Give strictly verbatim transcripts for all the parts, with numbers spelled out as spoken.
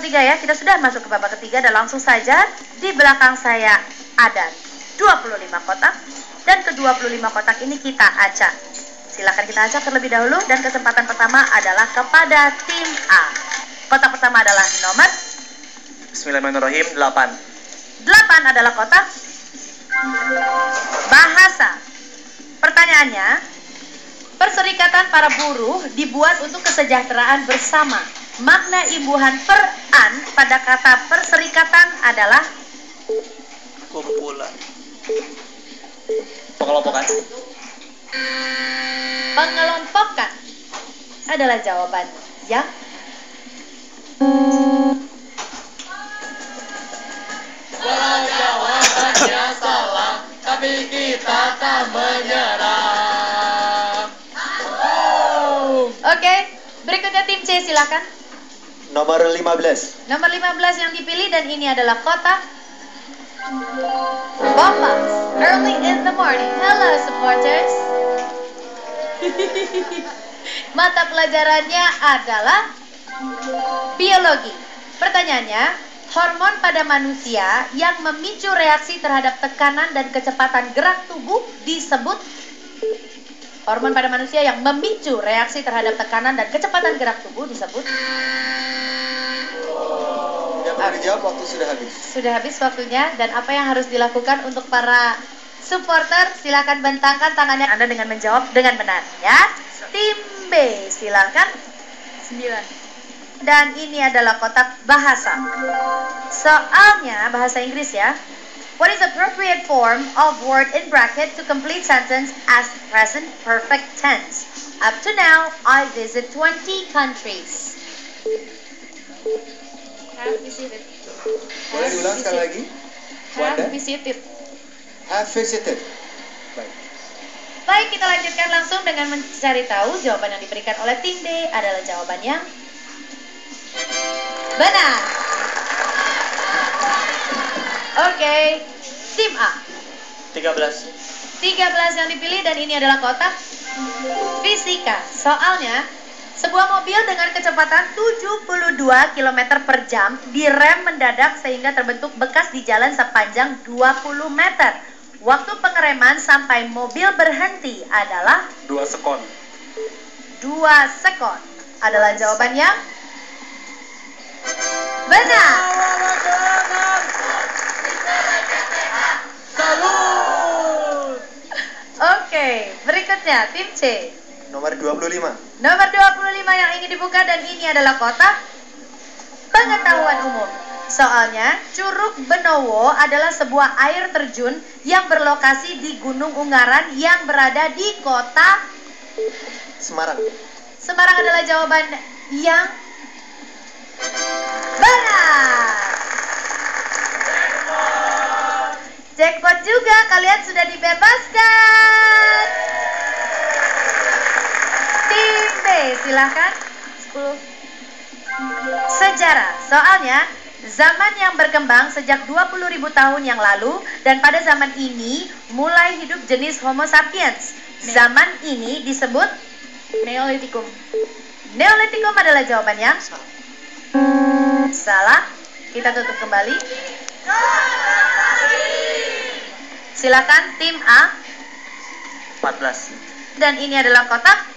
ketiga ya, kita sudah masuk ke babak ketiga dan langsung saja di belakang saya ada dua puluh lima kotak dan ke dua puluh lima kotak ini kita acak. Silakan kita acak terlebih dahulu dan kesempatan pertama adalah kepada tim A. Kotak pertama adalah nomor Bismillahirrahmanirrahim delapan. delapan adalah kotak bahasa. Pertanyaannya, perserikatan para buruh dibuat untuk kesejahteraan bersama. Makna imbuhan per an pada kata perserikatan adalah kumpulan, pengelompokan. Pengelompokan adalah jawaban yang walau jawabannya salah, tapi kita tak menyerah. Oh. Oke, berikutnya tim C, silakan. Nomor lima belas. Nomor lima belas yang dipilih dan ini adalah kotak Bombas. Early in the morning. Hello supporters. Mata pelajarannya adalah biologi. Pertanyaannya, hormon pada manusia yang memicu reaksi terhadap tekanan dan kecepatan gerak tubuh disebut hormon pada manusia yang memicu reaksi terhadap tekanan dan kecepatan gerak tubuh disebut. Yang perlu dijawab, waktu sudah habis. Sudah habis waktunya, dan apa yang harus dilakukan untuk para supporter? Silakan bentangkan tangannya Anda dengan menjawab dengan benar ya. Tim B, silakan. sembilan. Dan ini adalah kotak bahasa. Soalnya bahasa Inggris ya. What is appropriate form of word in bracket to complete sentence as present perfect tense? Up to now, I visit twenty countries. Have visited. Boleh diulang sekali lagi? Have visited. Have visited. Baik. Baik, kita lanjutkan langsung dengan mencari tahu jawaban yang diberikan oleh tim D adalah jawaban yang benar. Oke, okay. Tim A. tiga belas. tiga belas yang dipilih dan ini adalah kotak fisika. Soalnya, sebuah mobil dengan kecepatan tujuh puluh dua kilometer per jam direm mendadak sehingga terbentuk bekas di jalan sepanjang dua puluh meter. Waktu pengereman sampai mobil berhenti adalah dua sekon. dua sekon adalah jawaban yang benar. Oke, berikutnya tim C. Nomor dua puluh lima. Nomor dua puluh lima yang ingin dibuka dan ini adalah kotak pengetahuan umum. Soalnya, Curug Benowo adalah sebuah air terjun yang berlokasi di Gunung Ungaran yang berada di kota Semarang. Semarang adalah jawaban yang benar. Jackpot juga, kalian sudah dibebaskan. Tim B, silahkan. sepuluh. Sejarah, soalnya zaman yang berkembang sejak dua puluh ribu tahun yang lalu dan pada zaman ini mulai hidup jenis Homo sapiens. Zaman ini disebut Neolitikum. Neolitikum adalah jawaban yang salah. Kita tutup kembali. Silakan tim A. empat belas. Dan ini adalah kotak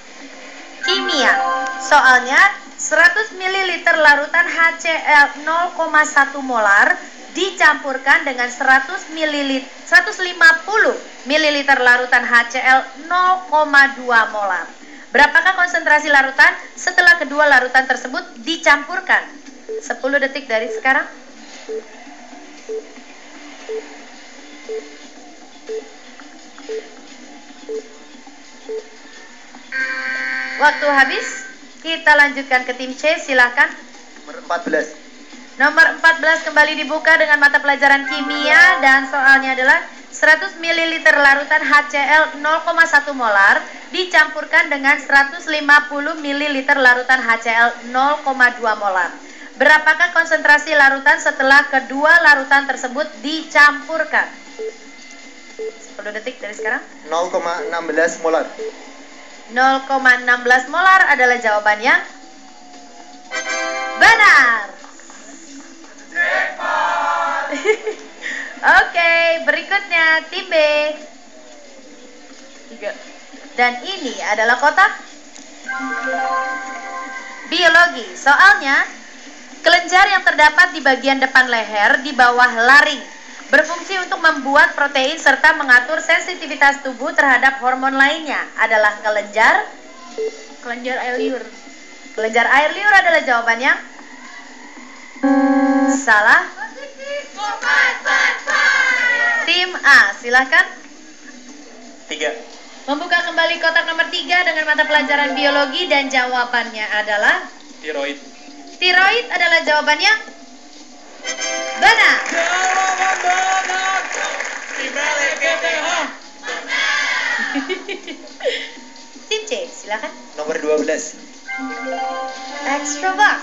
kimia. Soalnya seratus mililiter larutan H C L nol koma satu molar dicampurkan dengan seratus lima puluh mililiter larutan H C L nol koma dua molar. Berapakah konsentrasi larutan setelah kedua larutan tersebut dicampurkan? sepuluh detik dari sekarang. Waktu habis, kita lanjutkan ke tim C, silahkan. Nomor empat belas. Nomor empat belas kembali dibuka dengan mata pelajaran kimia dan soalnya adalah seratus mililiter larutan H C L nol koma satu molar dicampurkan dengan seratus lima puluh mililiter larutan H C L nol koma dua molar. Berapakah konsentrasi larutan setelah kedua larutan tersebut dicampurkan? sepuluh detik dari sekarang. nol koma enam belas molar. nol koma enam belas molar adalah jawaban yang benar. Oke, berikutnya tim B. Dan ini adalah kotak biologi. Soalnya, kelenjar yang terdapat di bagian depan leher di bawah laring berfungsi untuk membuat protein serta mengatur sensitivitas tubuh terhadap hormon lainnya adalah kelenjar kelenjar air liur. Kelenjar air liur adalah jawabannya salah. Tim A, silakan. Tiga. Membuka kembali kotak nomor tiga dengan mata pelajaran biologi dan jawabannya adalah tiroid. Tiroid adalah jawabannya benar. Jawaban benar. Tim C, silakan. Nomor dua belas. Extra box.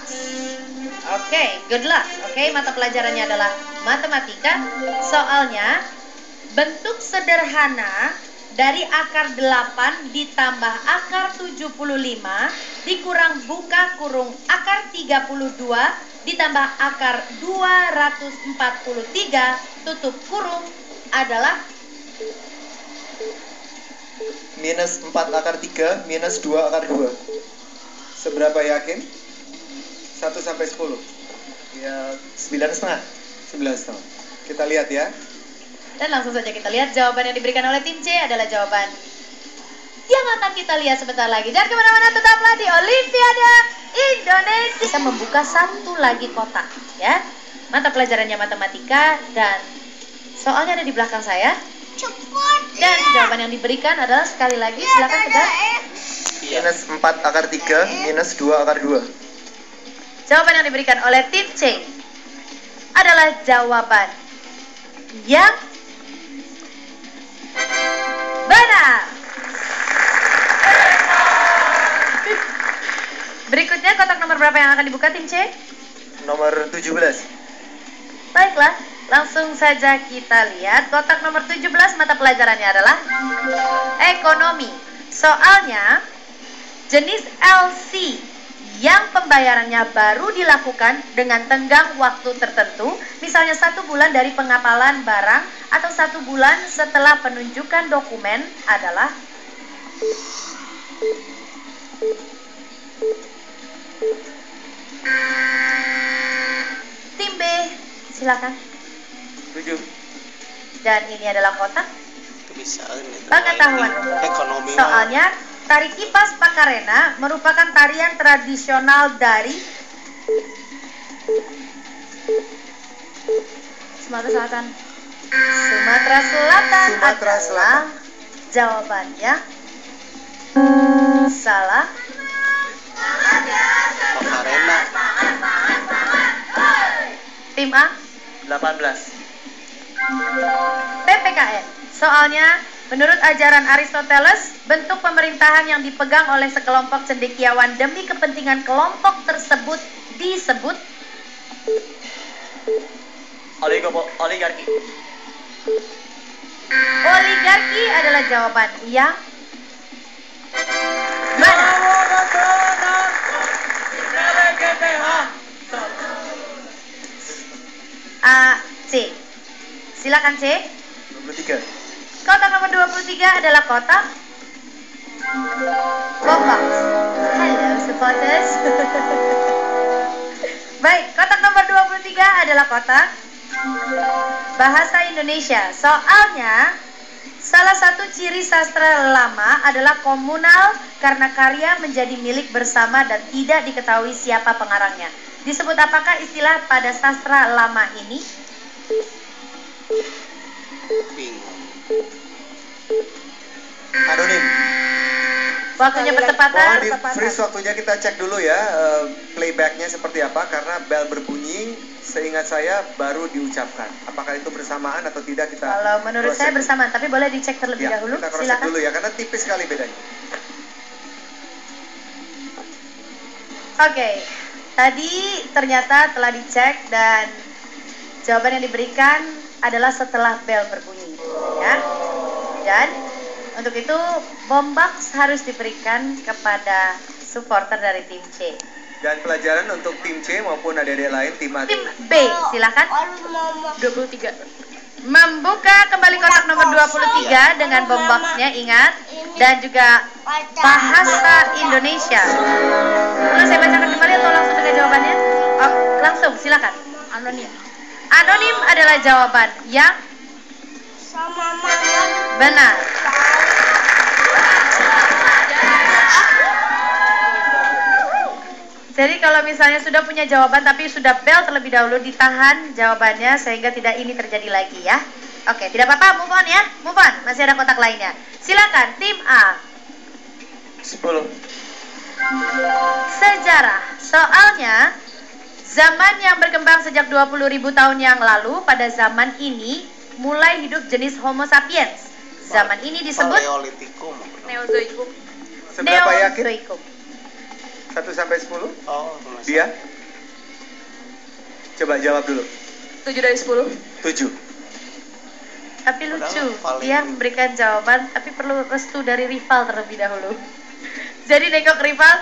Oke, okay, good luck. Oke, okay, mata pelajarannya adalah matematika. Soalnya, bentuk sederhana dari akar delapan ditambah akar tujuh puluh lima dikurang buka kurung akar tiga puluh dua ditambah akar dua ratus empat puluh tiga tutup kurung adalah minus empat akar tiga minus dua akar dua. Seberapa yakin? satu sampai sepuluh. Ya, sembilan setengah, sebelas setengah. Kita lihat ya. Dan langsung saja kita lihat jawaban yang diberikan oleh tim C adalah jawaban yang akan kita lihat sebentar lagi. Dan kemana-mana tetaplah di Olimpiade Indonesia. Kita membuka satu lagi kotak ya. Mata pelajarannya matematika dan soalnya ada di belakang saya. Dan jawaban yang diberikan adalah sekali lagi silakan kita. Minus empat akar tiga, minus dua akar dua. Jawaban yang diberikan oleh tim C adalah jawaban yang benar. Berikutnya kotak nomor berapa yang akan dibuka tim C? Nomor tujuh belas. Baiklah, langsung saja kita lihat kotak nomor tujuh belas mata pelajarannya adalah ekonomi. Soalnya jenis L C yang pembayarannya baru dilakukan dengan tenggang waktu tertentu, misalnya satu bulan dari pengapalan barang atau satu bulan setelah penunjukan dokumen adalah tim B, silakan. Tujuh. Dan ini adalah kotak pengetahuan ekonomi. Soalnya tari kipas Pakarena merupakan tarian tradisional dari Sumatera Selatan. Sumatera Selatan Sumatera Selatan. Jawabannya salah. Pakarena. Tim A. delapan belas. P P K N. Soalnya menurut ajaran Aristoteles, bentuk pemerintahan yang dipegang oleh sekelompok cendekiawan demi kepentingan kelompok tersebut disebut oligarki. Oligarki adalah jawaban yang benar. A, C. Silakan C. dua puluh tiga. Kotak nomor dua puluh tiga adalah kotak Bobox. Hello supporters. Baik, kotak nomor dua puluh tiga adalah kotak bahasa Indonesia. Soalnya salah satu ciri sastra lama adalah komunal karena karya menjadi milik bersama dan tidak diketahui siapa pengarangnya. Disebut apakah istilah pada sastra lama ini? Bingung. Anonim. Waktunya bertepatan. Freeze waktunya, kita cek dulu ya uh, playbacknya seperti apa karena bel berbunyi seingat saya baru diucapkan. Apakah itu bersamaan atau tidak kita? Kalau menurut saya bersamaan, tapi boleh dicek terlebih ya, dahulu. Kita silakan dulu ya karena tipis sekali bedanya. Oke, okay. Tadi ternyata telah dicek dan jawaban yang diberikan adalah setelah bel berbunyi. Ya. Dan untuk itu bom box harus diberikan kepada supporter dari tim C. Dan pelajaran untuk tim C maupun adik-adik lain tim A. Tim B, silakan. dua puluh tiga. Membuka kembali kotak nomor dua puluh tiga dengan boxnya, ingat, dan juga bahasa Indonesia. Perlu saya bacakan kembali atau langsung dengan jawabannya? Oh, langsung, silakan. Anonim. Anonim adalah jawaban yang benar. Jadi kalau misalnya sudah punya jawaban tapi sudah bel terlebih dahulu, ditahan jawabannya sehingga tidak ini terjadi lagi ya. Oke, tidak apa-apa, move on ya, move on. Masih ada kotak lainnya. Silakan tim A. sepuluh. Sejarah. Soalnya zaman yang berkembang sejak dua puluh ribu tahun yang lalu, pada zaman ini mulai hidup jenis Homo sapiens. Zaman ini disebut Neolitikum. Neozoikum. Seberapa yakin? Neozoikum. Satu sampai sepuluh? Oh, dia? Coba jawab dulu. Tujuh dari sepuluh? Tujuh. Tapi lucu, dia memberikan jawaban tapi perlu restu dari rival terlebih dahulu. Jadi nengok rival,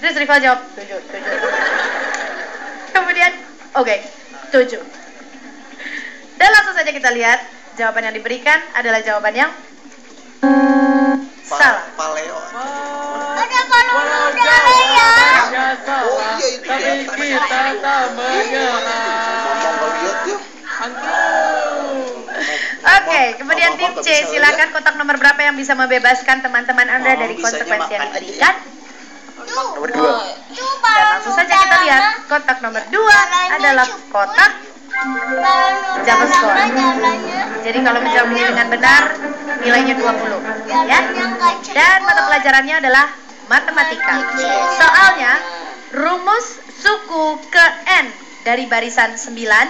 terus rival jawab tujuh, tujuh. Kemudian, oke, okay, tujuh. Dan langsung saja kita lihat jawaban yang diberikan adalah jawaban yang pa salah. Paleo. Ada kalau udah ya. Oh iya itu. Tapi kita tak menyerah. Oke, kemudian tim C, silakan kotak nomor berapa yang bisa membebaskan teman-teman Anda dari konsekuensi yang diberikan? Nomor dua. Dan langsung saja kita lihat kotak nomor dua adalah kotak jumlah skor. Jadi kalau menjawabnya dengan benar nilainya dua puluh ya. Dan mata pelajarannya adalah matematika. Soalnya rumus suku ke N dari barisan sembilan,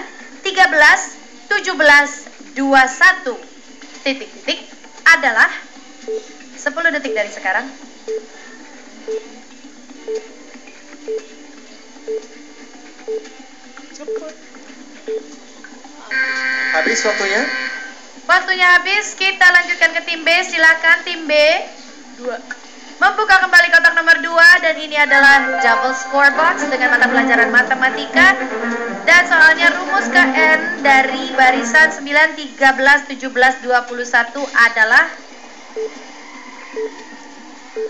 tiga belas, tujuh belas, dua puluh satu titik-titik adalah sepuluh detik dari sekarang. Cepet. Habis waktunya? Waktunya habis, kita lanjutkan ke tim B. Silakan tim B. Dua. Membuka kembali kotak nomor dua dan ini adalah double scorebox dengan mata pelajaran matematika. Dan soalnya rumus ke N dari barisan sembilan, tiga belas, tujuh belas, dua puluh satu adalah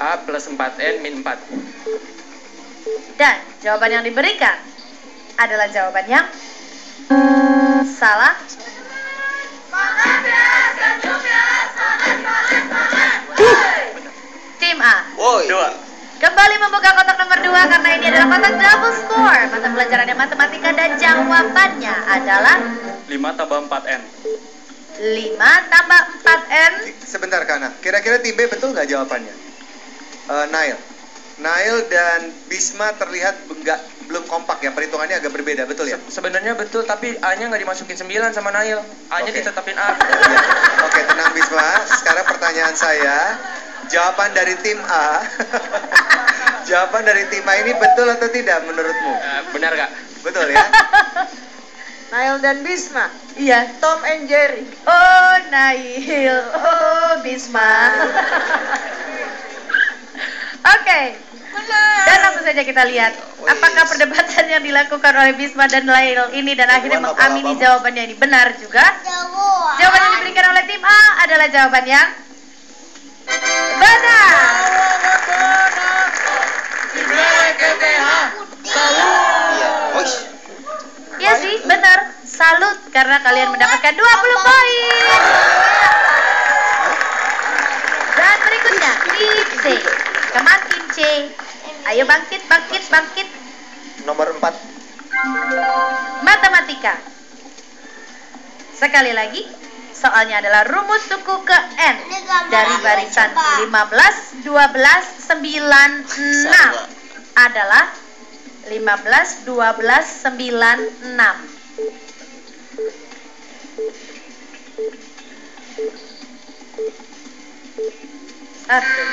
A plus empat N min empat. Dan jawaban yang diberikan adalah jawaban yang salah. Tim A. Woi. Dua. Kembali membuka kotak nomor dua karena ini adalah kotak double score. Mata pelajarannya matematika dan jawabannya adalah lima tambah empat N. lima tambah empat N. Sebentar Kana, kira-kira tim B betul nggak jawabannya? Uh, Nail. Nail dan Bisma terlihat enggak belum kompak ya, perhitungannya agak berbeda, betul ya? Se Sebenarnya betul, tapi A-nya nggak dimasukin sembilan sama Nail. A-nya okay. Ditetapin A. Ya. Oke, okay, tenang Bisma. Sekarang pertanyaan saya, jawaban dari tim A, jawaban dari tim A ini betul atau tidak menurutmu? Uh, benar Kak. Betul ya? Nail dan Bisma. Iya. Tom and Jerry. Oh Nail, oh Bisma. Oke. Okay. Dan langsung saja kita lihat apakah perdebatan yang dilakukan oleh Bisma dan Lail ini dan akhirnya mengamini jawabannya ini benar juga. Jawaban yang diberikan oleh tim A adalah jawaban yang benar. Iya sih, benar. Salut karena kalian mendapatkan dua puluh poin. Dan berikutnya tim C. Kemas tim C. Ayo bangkit, bangkit, bangkit. Nomor empat. Matematika. Sekali lagi, soalnya adalah rumus suku ke N dari barisan lima belas, dua belas, sembilan, enam adalah lima belas, dua belas, sembilan, enam. Satu.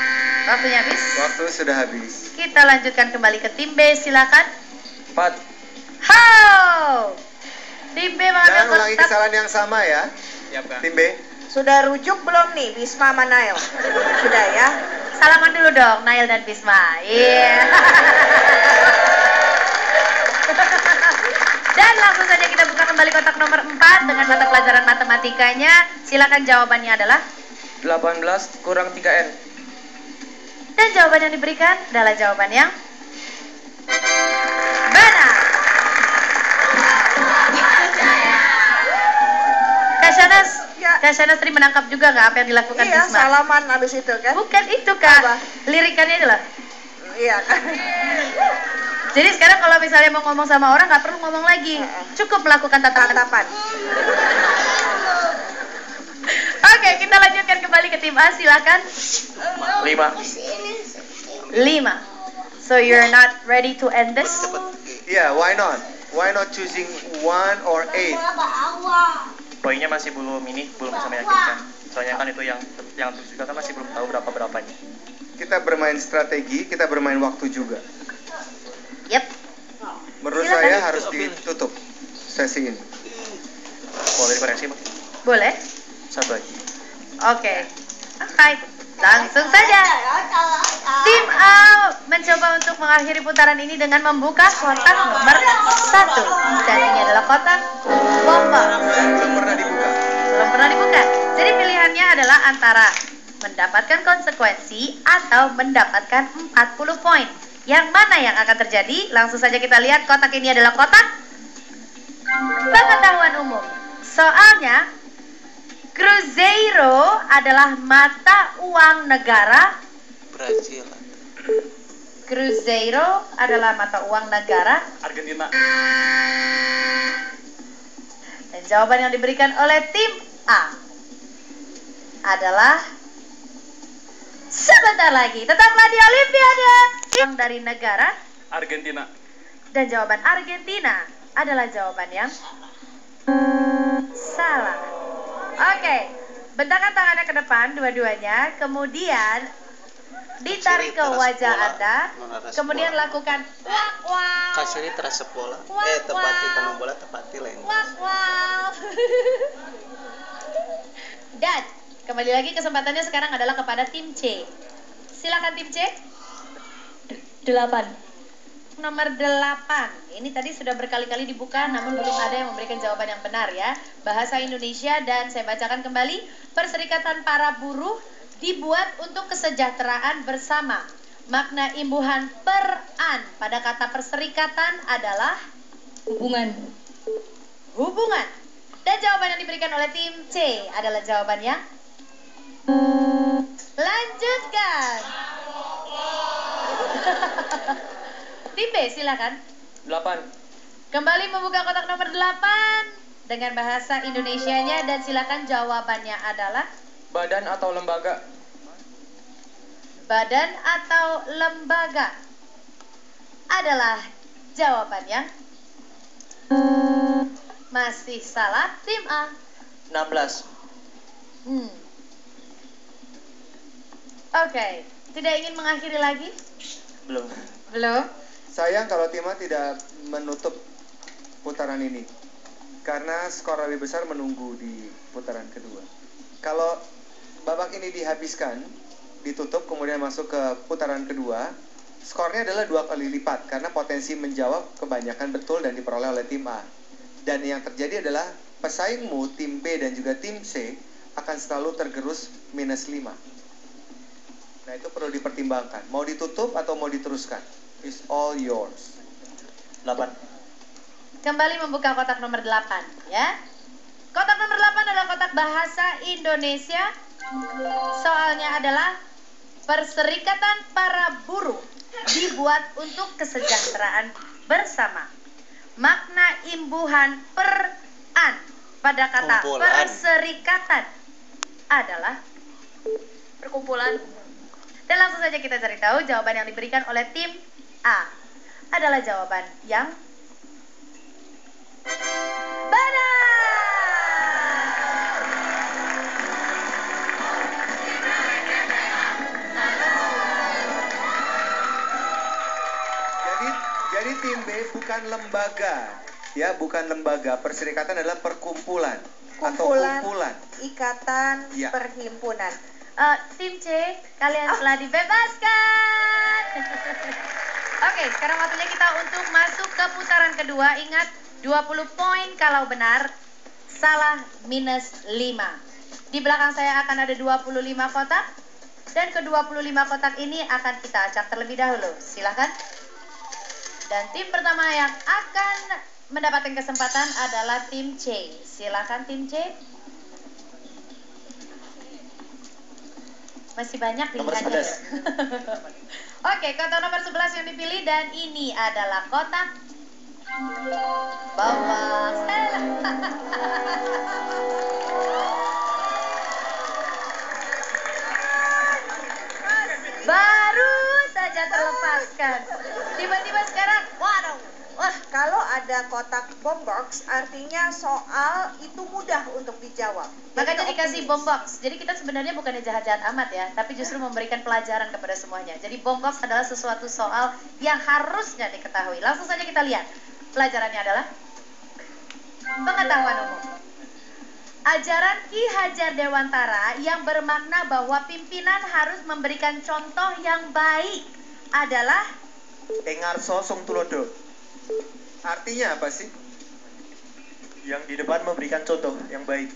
Waktunya habis. Waktu sudah habis. Kita lanjutkan kembali ke tim B, silakan. Empat. How? Tim B mengambil kotak. Ulangi kesalahan yang sama ya. Siap, Kak. Tim B. Sudah rujuk belum nih Bisma sama Nail? Sudah ya. Salaman dulu dong Nail dan Bisma. Iya. Yeah. Dan langsung saatnya kita buka kembali kotak nomor empat dengan mata pelajaran matematikanya. Silakan, jawabannya adalah delapan belas kurang tiga N. Dan jawaban yang diberikan adalah jawaban yang benar. Kak Shanas, Kak Shanas tadi menangkap juga nggak apa yang dilakukan Bisma? Iya, salaman abis itu kan? Bukan itu, Kak. Apa? Lirikannya adalah? Iya, Kak. Jadi sekarang kalau misalnya mau ngomong sama orang nggak perlu ngomong lagi, cukup melakukan tatapan. Tatapan. Oke, kita lanjutkan kembali ke tim A, silakan. Lima. Lima. So you're not ready to end this? Yeah, why not? Why not choosing one or eight? Poinnya masih belum ini, belum bisa meyakinkan. Soalnya kan itu yang yang terus juga kan masih belum tahu berapa berapanya. Kita bermain strategi, kita bermain waktu juga. Yep. Menurut Silakan. saya harus ditutup sesi ini. Boleh dikoreksi, Pak? Boleh. Satu lagi. Oke. Okay. Langsung saja. Tim A mencoba untuk mengakhiri putaran ini dengan membuka kotak nomor satu. Dan ini adalah kotak bomba. Belum pernah dibuka. Belum pernah dibuka. Jadi pilihannya adalah antara mendapatkan konsekuensi atau mendapatkan empat puluh poin. Yang mana yang akan terjadi? Langsung saja kita lihat, kotak ini adalah kotak pengetahuan umum. Soalnya, Cruzeiro adalah mata uang negara Brasil. Cruzeiro adalah mata uang negara Argentina. Dan jawaban yang diberikan oleh tim A adalah sebentar lagi, tetaplah di Olimpiade. Yang dari negara Argentina. Dan jawaban Argentina adalah jawaban yang salah. Oke, okay. Bentangkan tangannya ke depan dua-duanya, kemudian ditarik ke wajah Anda, kemudian lakukan wak wak. Kasih terasa bola. Eh, tepati kena bola, tepati lengkung. Wak wak. Dan kembali lagi kesempatannya sekarang adalah kepada tim C. Silakan tim C. Delapan. Nomor delapan. Ini tadi sudah berkali-kali dibuka namun belum ada yang memberikan jawaban yang benar ya. Bahasa Indonesia, dan saya bacakan kembali. Perserikatan para buruh dibuat untuk kesejahteraan bersama. Makna imbuhan peran pada kata perserikatan adalah hubungan. Hubungan. Dan jawaban yang diberikan oleh tim C adalah jawaban yang lanjutkan. Tim B, silakan. delapan. Kembali membuka kotak nomor delapan dengan bahasa Indonesianya, dan silakan, jawabannya adalah badan atau lembaga. Badan atau lembaga adalah jawaban yang masih salah, tim A. enam belas. Hmm. Oke, okay. Tidak ingin mengakhiri lagi? Belum. Belum? Sayang kalau Tima tidak menutup putaran ini, karena skor lebih besar menunggu di putaran kedua. Kalau babak ini dihabiskan, ditutup, kemudian masuk ke putaran kedua, skornya adalah dua kali lipat, karena potensi menjawab kebanyakan betul dan diperoleh oleh tim A. Dan yang terjadi adalah pesaingmu, tim B dan juga tim C, akan selalu tergerus minus lima. Nah, itu perlu dipertimbangkan. Mau ditutup atau mau diteruskan? It's all yours. delapan. Kembali membuka kotak nomor delapan, ya. Kotak nomor delapan adalah kotak bahasa Indonesia. Soalnya adalah perserikatan para buruh dibuat untuk kesejahteraan bersama. Makna imbuhan peran pada kata kumpulan. Perserikatan adalah perkumpulan. Dan langsung saja kita cari tahu, jawaban yang diberikan oleh tim A adalah jawaban yang benar. Jadi, jadi tim B bukan lembaga, ya, bukan lembaga. Perserikatan adalah perkumpulan, kumpulan, atau kumpulan, ikatan, ya. Perhimpunan. Uh, tim C, kalian oh. telah dibebaskan. Oke, okay, sekarang waktunya kita untuk masuk ke putaran kedua. Ingat, dua puluh poin kalau benar, salah minus lima. Di belakang saya akan ada dua puluh lima kotak, dan ke dua puluh lima kotak ini akan kita acak terlebih dahulu. Silahkan. Dan tim pertama yang akan mendapatkan kesempatan adalah tim C. Silahkan tim C. Masih banyak pilihannya. Oke, kotak nomor sebelas yang dipilih, dan ini adalah kotak bawah. Baru saja terlepaskan. Tiba-tiba sekarang, waduh. Wah, kalau ada kotak bomb box, artinya soal itu mudah untuk dijawab. Makanya dikasih bomb box. Jadi kita sebenarnya bukannya jahat-jahat amat ya, tapi justru memberikan pelajaran kepada semuanya. Jadi bomb box adalah sesuatu soal yang harusnya diketahui. Langsung saja kita lihat. Pelajarannya adalah pengetahuan umum. Ajaran Ki Hajar Dewantara yang bermakna bahwa pimpinan harus memberikan contoh yang baik adalah dengar sosong tulodo. Artinya apa sih? Yang di depan memberikan contoh yang baik.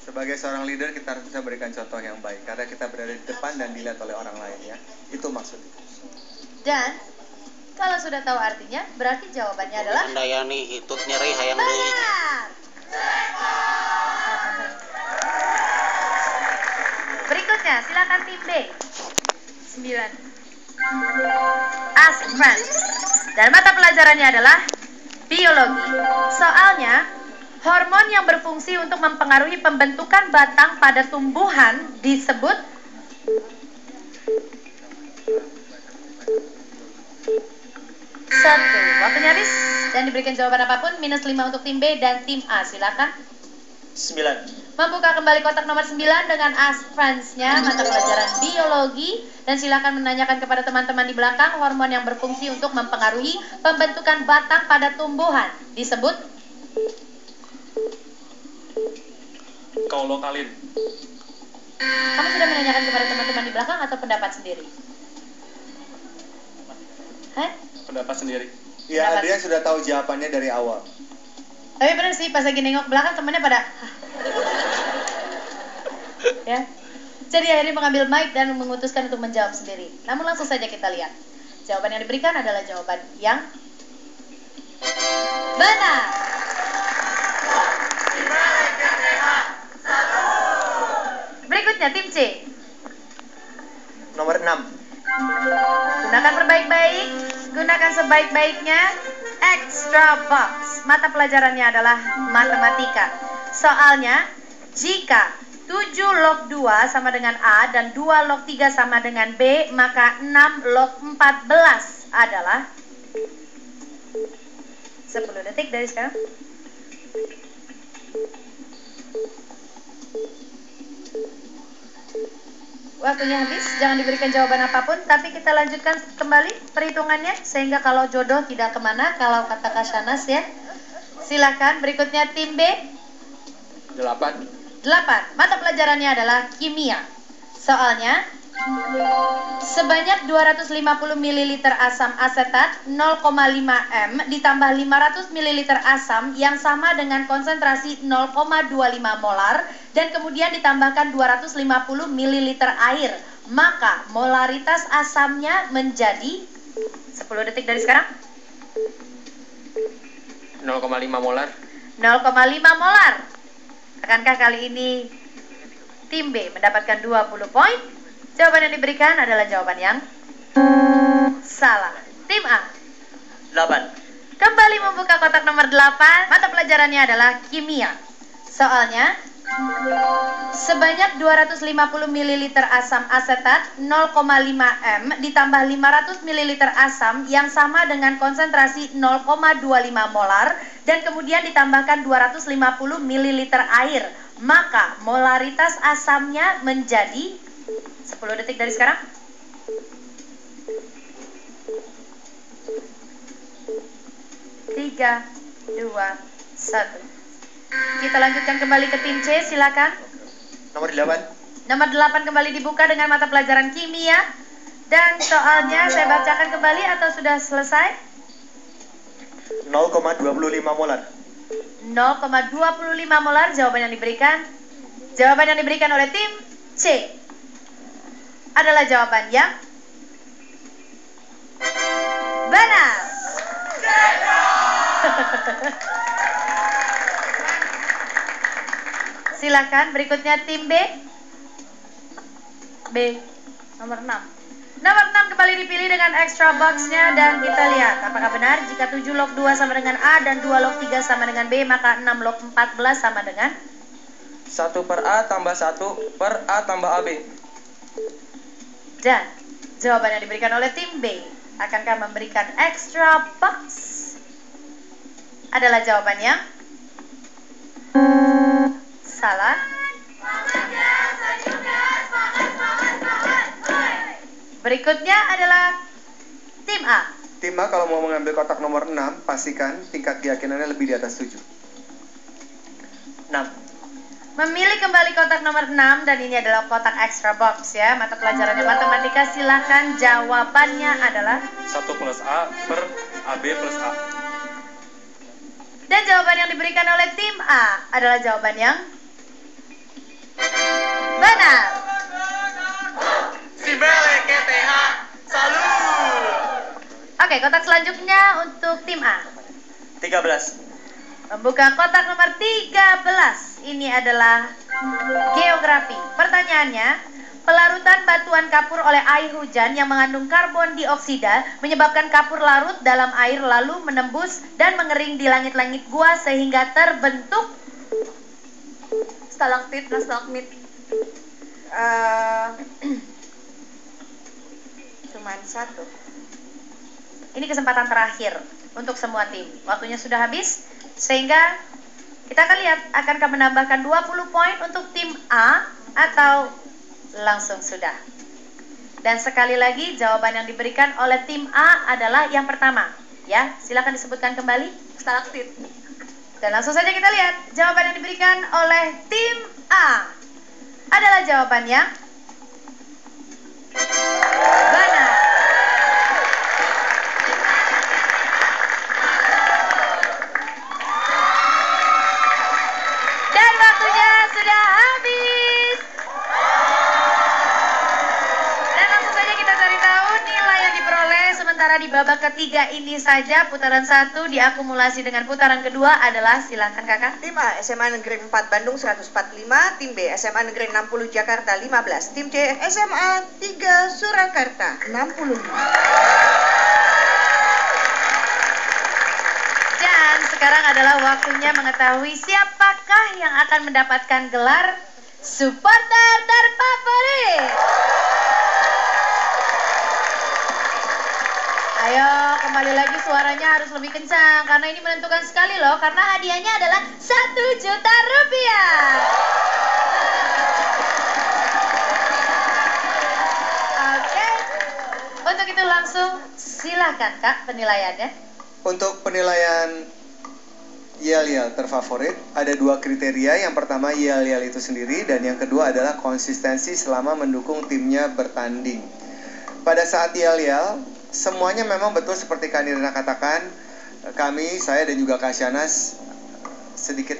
Sebagai seorang leader kita harus bisa berikan contoh yang baik, karena kita berada di depan dan dilihat oleh orang lain ya. Itu maksudnya. Dan kalau sudah tahu artinya, berarti jawabannya adalah Dayani hitut nyeri hayang deui. Berikutnya, silakan tim B. sembilan. Ask friends. Dan mata pelajarannya adalah biologi. Soalnya, hormon yang berfungsi untuk mempengaruhi pembentukan batang pada tumbuhan disebut satu. Waktunya habis. Dan diberikan jawaban apapun, minus lima untuk tim B dan tim A. Silakan. sembilan. Membuka kembali kotak nomor sembilan dengan Ask Friends-nya, mata pelajaran biologi. Dan silakan menanyakan kepada teman-teman di belakang, hormon yang berfungsi untuk mempengaruhi pembentukan batang pada tumbuhan disebut kaulokalin. Kamu sudah menanyakan kepada teman-teman di belakang atau pendapat sendiri? Hah? Pendapat sendiri. Ya, pendapat dia sendiri. Sudah tahu jawabannya dari awal. Tapi bener sih, pas lagi nengok belakang temennya pada ya. Jadi akhirnya mengambil mic dan mengutuskan untuk menjawab sendiri. Namun langsung saja kita lihat. Jawaban yang diberikan adalah jawaban yang benar. Berikutnya tim C. Nomor enam. Gunakan perbaik-baik, gunakan sebaik-baiknya. Extra box. Mata pelajarannya adalah matematika. Soalnya, jika tujuh log dua sama dengan A dan dua log tiga sama dengan B, maka enam log empat belas adalah sepuluh detik dari sekarang. Waktunya habis, jangan diberikan jawaban apapun, tapi kita lanjutkan kembali perhitungannya, sehingga kalau jodoh tidak kemana, kalau kata Kasanas ya. Silakan, berikutnya tim B. Delapan. Delapan, mata pelajarannya adalah kimia. Soalnya, sebanyak dua ratus lima puluh mililiter asam asetat nol koma lima em ditambah lima ratus mililiter asam yang sama dengan konsentrasi nol koma dua lima molar dan kemudian ditambahkan dua ratus lima puluh mililiter air, maka molaritas asamnya menjadi sepuluh detik dari sekarang. nol koma lima molar. nol koma lima molar. Akankah kali ini tim B mendapatkan dua puluh poin? Jawaban yang diberikan adalah jawaban yang salah. Tim A. delapan. Kembali membuka kotak nomor delapan. Mata pelajarannya adalah kimia. Soalnya, sebanyak dua ratus lima puluh mililiter asam asetat nol koma lima em ditambah lima ratus mililiter asam yang sama dengan konsentrasi nol koma dua lima molar dan kemudian ditambahkan dua ratus lima puluh mililiter air, maka molaritas asamnya menjadi sepuluh detik dari sekarang. Tiga, dua, satu. Kita lanjutkan kembali ke tim C, silakan. Nomor delapan. Nomor delapan kembali dibuka dengan mata pelajaran kimia. Dan soalnya saya bacakan kembali atau sudah selesai? nol koma dua lima molar. nol koma dua lima molar jawaban yang diberikan. Jawaban yang diberikan oleh tim C adalah jawaban yang benar. Silakan berikutnya tim B. B nomor enam. Nomor enam kembali dipilih dengan extra box-nya dan kita lihat apakah benar jika tujuh log dua sama dengan A dan dua log tiga sama dengan B, maka enam log empat belas sama dengan satu per A tambah satu per A tambah A B. Dan jawaban yang diberikan oleh tim B, akankah memberikan extra box, adalah jawabannya salah. Berikutnya adalah tim A. Tim A kalau mau mengambil kotak nomor enam, pastikan tingkat keyakinannya lebih di atas tujuh. enam. Memilih kembali kotak nomor enam dan ini adalah kotak extra box ya. Mata pelajarannya matematika, silahkan jawabannya adalah satu plus A per A B plus A. Dan jawaban yang diberikan oleh tim A adalah jawaban yang benar. Oke, kotak selanjutnya untuk tim A. tiga belas. Membuka kotak nomor tiga belas. Ini adalah geografi. Pertanyaannya, pelarutan batuan kapur oleh air hujan yang mengandung karbon dioksida menyebabkan kapur larut dalam air lalu menembus dan mengering di langit-langit gua sehingga terbentuk stalaktit dan stalagmit. Uh... Cuman satu. Ini kesempatan terakhir untuk semua tim. Waktunya sudah habis, sehingga kita akan lihat akankah menambahkan dua puluh poin untuk tim A atau langsung sudah. Dan sekali lagi jawaban yang diberikan oleh tim A adalah yang pertama. Ya, silakan disebutkan kembali stalaktit. Dan langsung saja kita lihat jawaban yang diberikan oleh tim A adalah jawabannya benar. Dan waktunya sudah habis. Dan langsung saja kita cari tahu nilai yang diperoleh sementara di babak ketiga ini saja. Putaran satu diakumulasi dengan putaran kedua adalah, silakan kakak. Tim A S M A Negeri empat Bandung seratus empat puluh lima, tim B S M A Negeri enam puluh Jakarta lima belas, tim C S M A tiga Surakarta enam puluh. Dan sekarang adalah waktunya mengetahui siapakah yang akan mendapatkan gelar supporter terfavorit. Ayo, kembali lagi suaranya harus lebih kencang karena ini menentukan sekali loh, karena hadiahnya adalah satu juta rupiah. Oke, untuk itu langsung silahkan kak penilaiannya. Untuk penilaian yel-yel terfavorit ada dua kriteria. Yang pertama yel-yel itu sendiri dan yang kedua adalah konsistensi selama mendukung timnya bertanding. Pada saat yel-yel semuanya memang betul seperti Kak Nirina katakan. Kami, saya dan juga Kak Syanas sedikit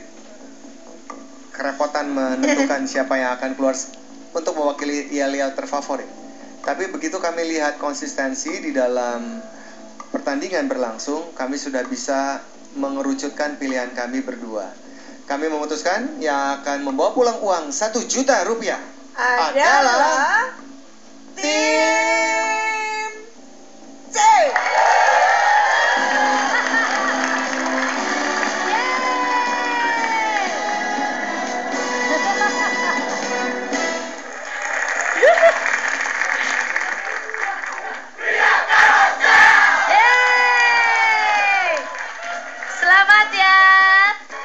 kerepotan menentukan siapa yang akan keluar untuk mewakili yel-yel terfavorit. Tapi begitu kami lihat konsistensi di dalam pertandingan berlangsung, kami sudah bisa mengerucutkan pilihan kami berdua. Kami memutuskan yang akan membawa pulang uang satu juta rupiah adalah, adalah tim C. Selamat ya.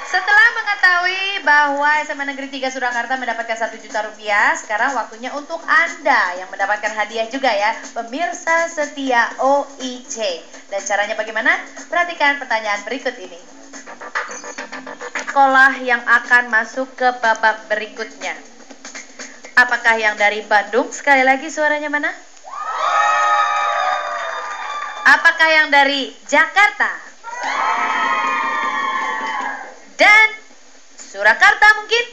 Setelah mengetahui bahwa S M A Negeri tiga Surakarta mendapatkan satu juta rupiah, sekarang waktunya untuk Anda yang mendapatkan hadiah juga ya, pemirsa setia O I C. Dan caranya bagaimana? Perhatikan pertanyaan berikut ini. Sekolah yang akan masuk ke babak berikutnya, apakah yang dari Bandung? Sekali lagi suaranya mana? Apakah yang dari Jakarta? dan Surakarta mungkin.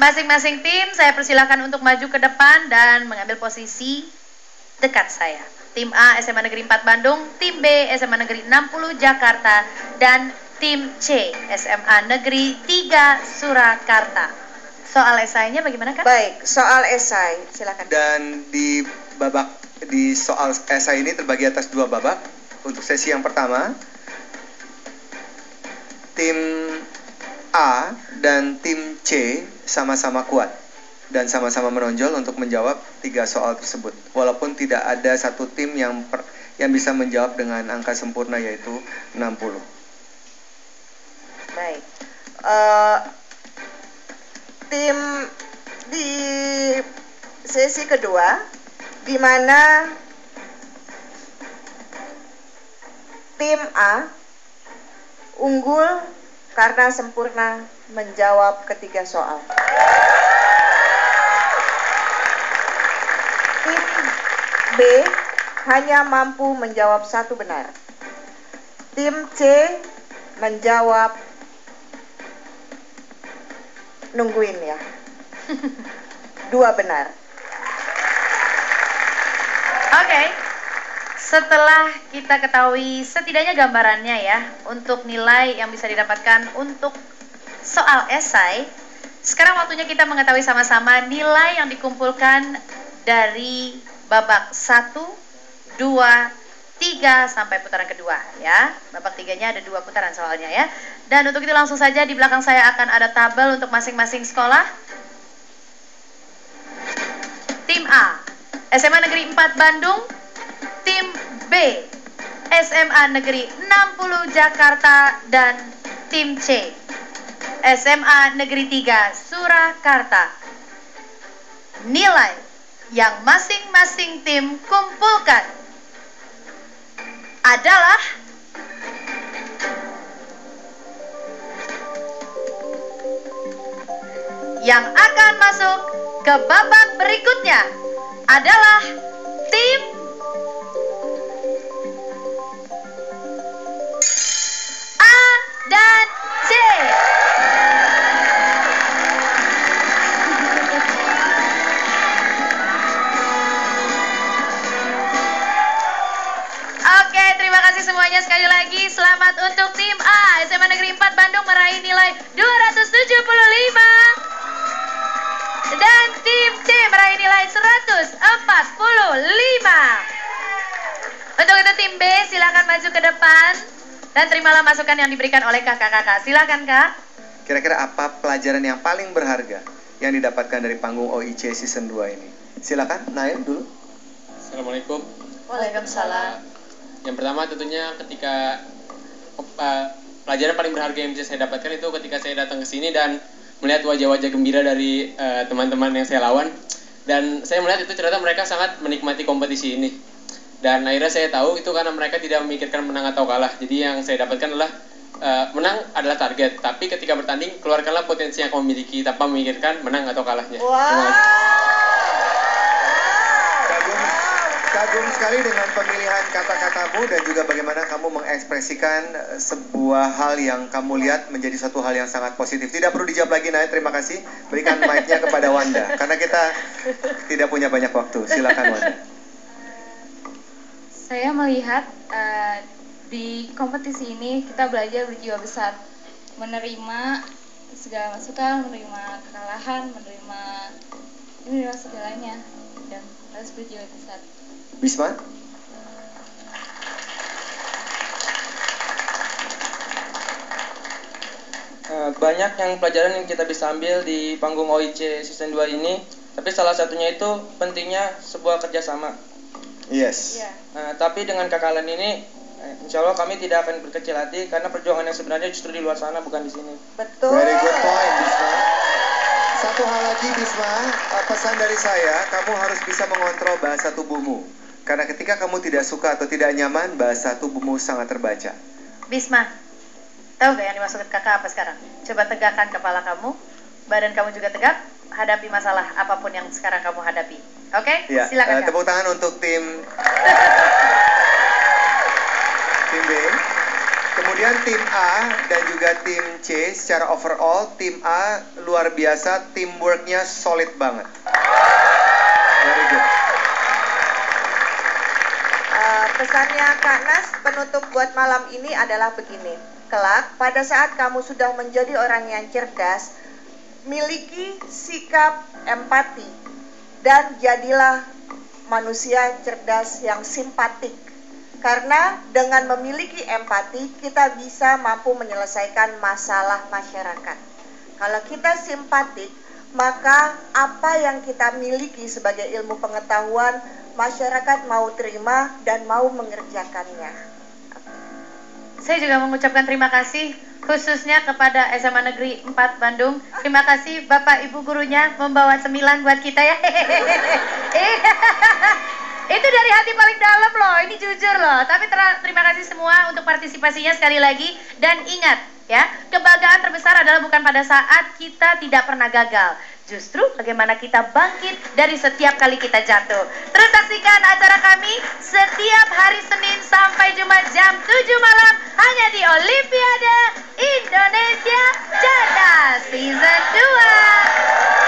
Masing-masing tim saya persilahkan untuk maju ke depan dan mengambil posisi dekat saya. Tim A S M A Negeri empat Bandung, tim B S M A Negeri enam puluh Jakarta, dan tim C S M A Negeri tiga Surakarta. Soal esainya bagaimana, Kak? Baik, soal esai silakan. Dan di babak di soal esai ini terbagi atas dua babak. Untuk sesi yang pertama, tim A dan tim C sama-sama kuat dan sama-sama menonjol untuk menjawab tiga soal tersebut. Walaupun tidak ada satu tim yang per, yang bisa menjawab dengan angka sempurna, yaitu enam puluh. Baik. Uh, tim di sesi kedua, di mana tim A unggul karena sempurna menjawab ketiga soal. Tim B hanya mampu menjawab satu benar. Tim C menjawab, nungguin ya, dua benar. Oke, okay. Setelah kita ketahui setidaknya gambarannya ya, untuk nilai yang bisa didapatkan untuk soal esai, sekarang waktunya kita mengetahui sama-sama nilai yang dikumpulkan dari babak satu, dua, tiga sampai putaran kedua ya. Babak tiganya ada dua putaran soalnya ya. Dan untuk itu langsung saja di belakang saya akan ada tabel untuk masing-masing sekolah. Tim A S M A Negeri empat Bandung, tim B S M A Negeri enam puluh Jakarta, dan tim C S M A Negeri tiga Surakarta. Nilai yang masing-masing tim kumpulkan adalah yang akan masuk ke babak berikutnya adalah tim A dan C. Oke, terima kasih semuanya sekali lagi. Selamat untuk tim A S M A Negeri empat Bandung meraih nilai dua ratus tujuh puluh lima. Dan tim C meraih nilai seratus empat puluh lima. Untuk itu tim B silakan maju ke depan dan terimalah masukan yang diberikan oleh kakak-kakak. Silakan, Kak. Kira-kira apa pelajaran yang paling berharga yang didapatkan dari panggung O I C season dua ini? Silakan Nail dulu. Assalamualaikum. Waalaikumsalam. Yang pertama tentunya ketika uh, pelajaran paling berharga yang bisa saya dapatkan itu ketika saya datang ke sini dan melihat wajah-wajah gembira dari teman-teman uh, yang saya lawan, dan saya melihat itu ternyata mereka sangat menikmati kompetisi ini, dan akhirnya saya tahu itu karena mereka tidak memikirkan menang atau kalah. Jadi yang saya dapatkan adalah uh, menang adalah target, tapi ketika bertanding keluarkanlah potensi yang kamu miliki tanpa memikirkan menang atau kalahnya. Wow. Wow. Kagum, kagum sekali dengan pemilihan kata-katamu dan juga bagaimana kamu mengekspresikan sebuah hal yang kamu lihat menjadi satu hal yang sangat positif. Tidak perlu dijawab lagi, Nay. Terima kasih. Berikan mic-nya kepada Wanda karena kita tidak punya banyak waktu. Silakan, Wanda. Saya melihat uh, di kompetisi ini kita belajar berjiwa besar, menerima segala masukan, menerima kekalahan, menerima, menerima segalanya, dan harus berjiwa besar. Bisma? Banyak yang pelajaran yang kita bisa ambil di panggung O I C season dua ini, tapi salah satunya itu pentingnya sebuah kerjasama. Yes. Yeah. Uh, tapi dengan kekalahan ini, insya Allah kami tidak akan berkecil hati karena perjuangan yang sebenarnya justru di luar sana, bukan di sini. Betul. Very good point, Bisma. Satu hal lagi, Bisma, pesan dari saya, kamu harus bisa mengontrol bahasa tubuhmu. Karena ketika kamu tidak suka atau tidak nyaman, bahasa tubuhmu sangat terbaca. Bisma, tahu gak yang dimaksud kakak apa sekarang? Coba tegakkan kepala kamu, badan kamu juga tegak, hadapi masalah apapun yang sekarang kamu hadapi. Oke? Okay? Ya. Silakan. Uh, tepuk tangan untuk tim tim B. Kemudian tim A dan juga tim C, secara overall tim A luar biasa, teamworknya solid banget. Very good. Uh, pesannya Kak Nas penutup buat malam ini adalah begini. Kelak pada saat kamu sudah menjadi orang yang cerdas, miliki sikap empati dan jadilah manusia cerdas yang simpatik. Karena dengan memiliki empati, kita bisa mampu menyelesaikan masalah masyarakat. Kalau kita simpatik, maka apa yang kita miliki sebagai ilmu pengetahuan, masyarakat mau terima dan mau mengerjakannya. Saya juga mengucapkan terima kasih khususnya kepada S M A Negeri empat Bandung. Terima kasih Bapak Ibu gurunya membawa cemilan buat kita ya. Itu dari hati paling dalam loh, ini jujur loh. Tapi terima kasih semua untuk partisipasinya sekali lagi. Dan ingat ya, kebanggaan terbesar adalah bukan pada saat kita tidak pernah gagal. Justru bagaimana kita bangkit dari setiap kali kita jatuh. Terus saksikan acara kami setiap hari Senin sampai Jumat jam tujuh malam hanya di Olimpiade Indonesia Cerdas Season dua.